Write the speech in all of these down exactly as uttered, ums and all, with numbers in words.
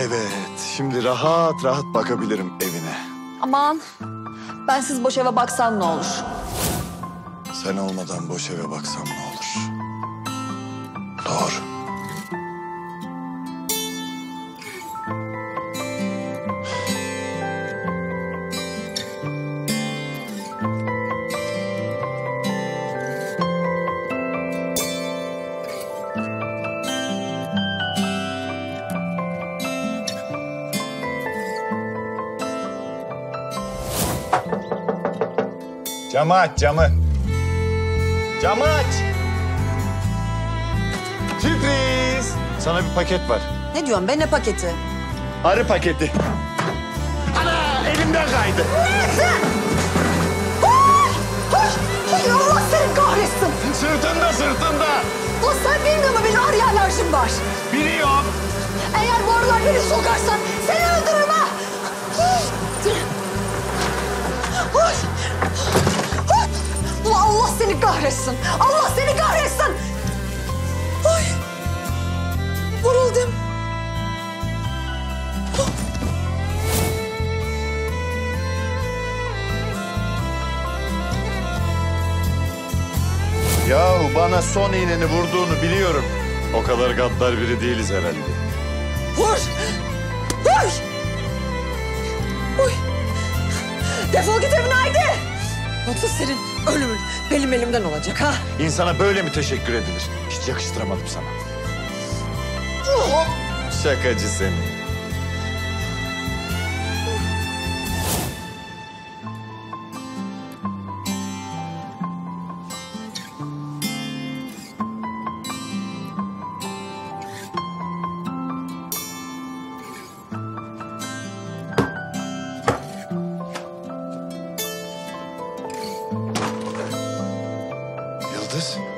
Evet, şimdi rahat rahat bakabilirim evine. Aman, ben siz boş eve baksam ne olur? Sen olmadan boş eve baksam ne olur? Doğru. Camı aç, camı. Camı aç. Sürpriz. Sana bir paket var. Ne diyorsun be, ne paketi? Arı paketi. Ana, elimden kaydı. Neyse. Hoş, hoş. Hay Allah seni kahretsin. Sırtında, sırtında. Ulan sen bilmiyor musun benim arı alerjim var? Biliyorum. Eğer bu arılar beni sokarsan seni öldürürüm ha. Hoş. Allah seni kahretsin. Allah seni kahretsin. Ay. Vuruldum. Yahu bana son iğneni vurduğunu biliyorum. O kadar gaddar biri değiliz herhalde. Vur. Vur. Uy. Defol git evine haydi. Yoksa senin ölümün benim elimden olacak ha. İnsana böyle mi teşekkür edilir? Hiç yakıştıramadım sana. Oh. Şakacı seni.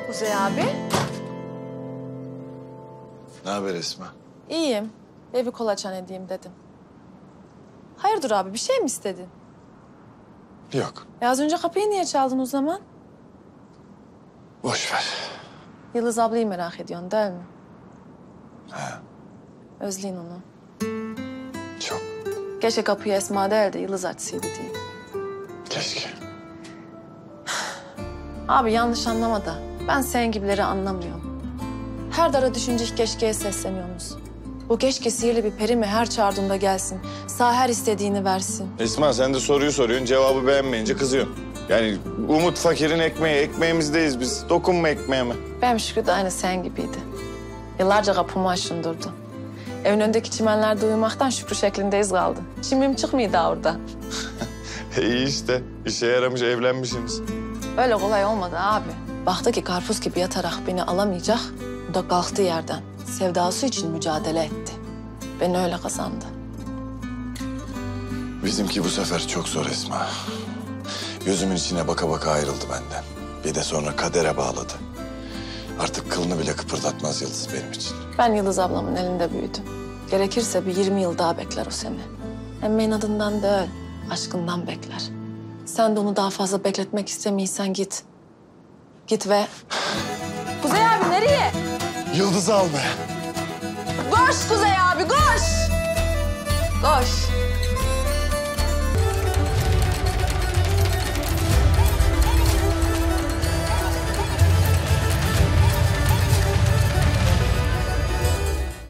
Kuzey abi. Ne haber Esma? İyiyim. Ve bir kolaçan edeyim dedim. Hayırdır abi, bir şey mi istedin? Yok. E az önce kapıyı niye çaldın o zaman? Boş ver. Yıldız ablayı merak ediyorsun değil mi? He. Özleyin onu. Çok. Keşke kapıyı Esma değil de Yıldız açsaydı diye. Keşke. Abi yanlış anlama da ben senin gibileri anlamıyorum. Her dara düşünce keşkeye sesleniyorsunuz. Bu keşke sihirli bir peri mi her çağırdığında gelsin, sağ her istediğini versin. Esma sen de soruyu soruyorsun, cevabı beğenmeyince kızıyorsun. Yani umut fakirin ekmeği, ekmeğimizdeyiz biz. Dokunma ekmeğime. Ben şükür de aynı sen gibiydi. Yıllarca kapımı aşındırdı. Evin önündeki çimenlerde uyumaktan şükrü şeklindeyiz kaldı. Çimim çıkmıyor daha orada. İyi işte, işe yaramış, evlenmişsiniz. Öyle kolay olmadı abi. Baktı ki karpuz gibi yatarak beni alamayacak, o da kalktı yerden. Sevdası için mücadele etti. Beni öyle kazandı. Bizimki bu sefer çok zor Esma. Gözümün içine baka baka ayrıldı benden. Bir de sonra kadere bağladı. Artık kılını bile kıpırdatmaz Yıldız benim için. Ben Yıldız ablamın elinde büyüdüm. Gerekirse bir yirmi yıl daha bekler o seni. Hem inadından değil, aşkından bekler. Sen de onu daha fazla bekletmek istemiyorsan git. Git ve... Kuzey abi nereye? Yıldız'ı almaya. Koş Kuzey abi, koş! Koş.